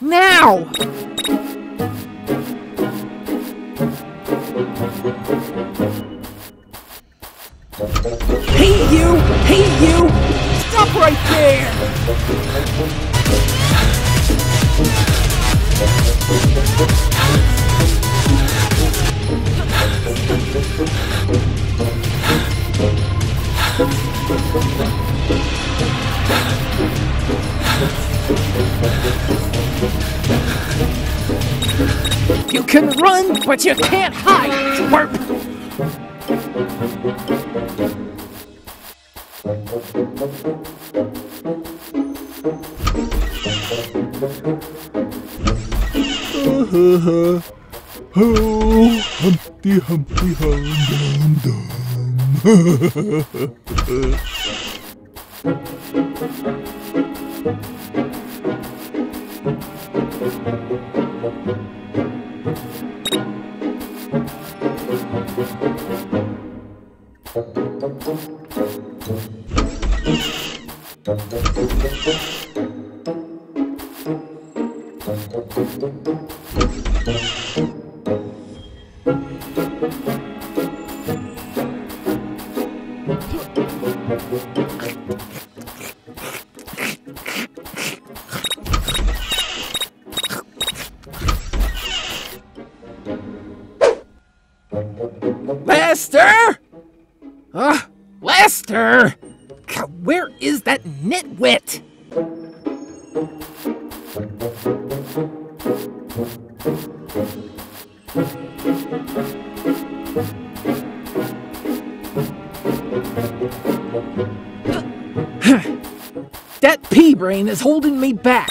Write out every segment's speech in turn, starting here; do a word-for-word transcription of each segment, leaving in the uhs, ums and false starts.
Now! Hey you! Hey you! Stop right there! You can run, but you can't hide, twerp! Uh-huh. Oh, Humpty Humpty Hum Dum Lester? Huh? Lester? God, where is that nitwit? That pea brain is holding me back.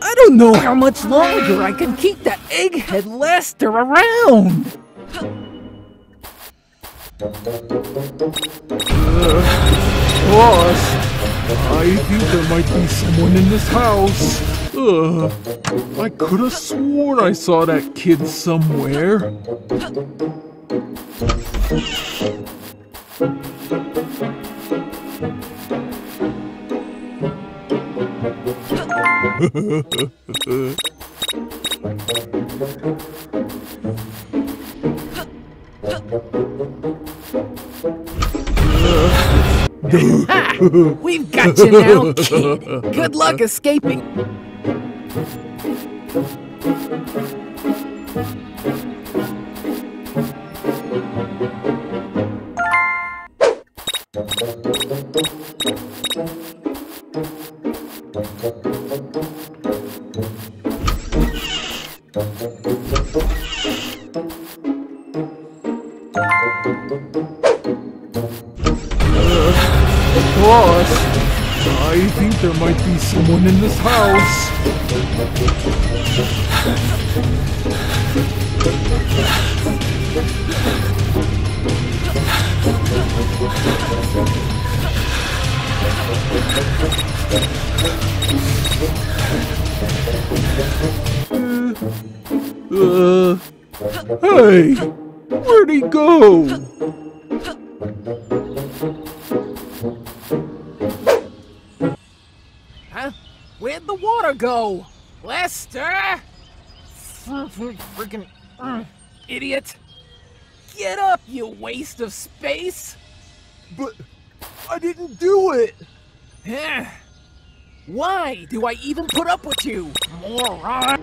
I don't know how much longer I can keep that egghead Lester around! Uh, boss, I think there might be someone in this house. Uh, I could have sworn I saw that kid somewhere. Ha! We've got you now, kid. Good luck escaping. Boss, I think there might be someone in this house. Uh, uh, hey, where'd he go? Where'd the water go? Lester? Freaking uh, idiot. Get up, you waste of space. But I didn't do it. Yeah. Why do I even put up with you, moron?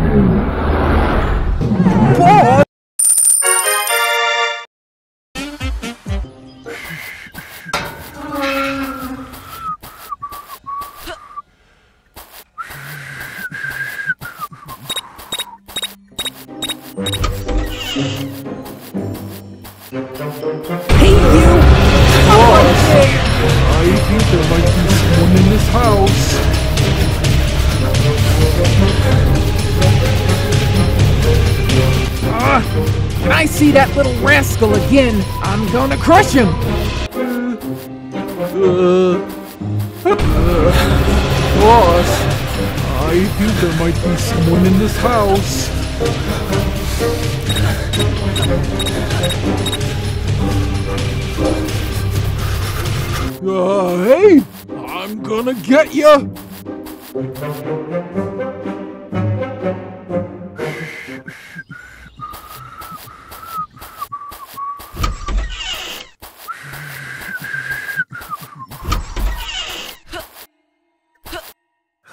That little rascal again, I'm gonna crush him! Uh, uh, uh, boss, I think there might be someone in this house. Uh, hey, I'm gonna get ya!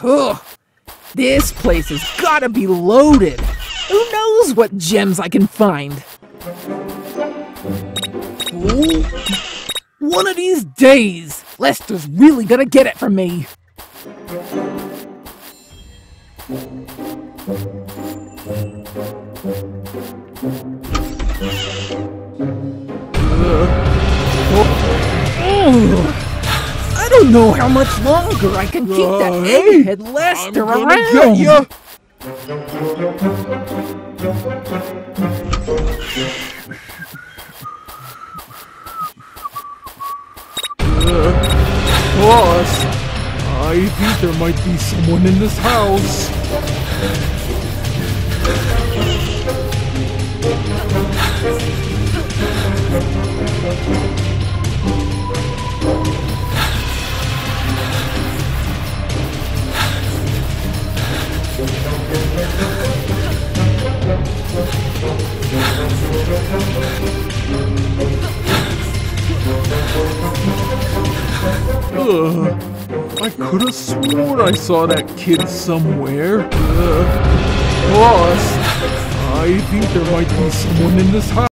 Ugh, this place has gotta be loaded. Who knows what gems I can find? Ooh. One of these days, Lester's really gonna get it from me. I don't know how much longer I can keep uh, that egghead Lester around! Boss, uh, I think there might be someone in this house. Uh, I could have sworn I saw that kid somewhere. Uh, boss, I think there might be someone in this house.